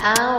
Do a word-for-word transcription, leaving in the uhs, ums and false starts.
Ow.